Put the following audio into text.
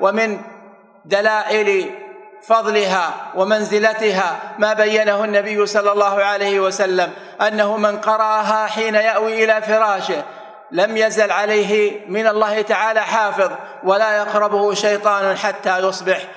ومن دلائل فضلها ومنزلتها ما بينه النبي صلى الله عليه وسلم، أنه من قرأها حين يأوي إلى فراشه لم يزل عليه من الله تعالى حافظ، ولا يقربه شيطان حتى يصبح.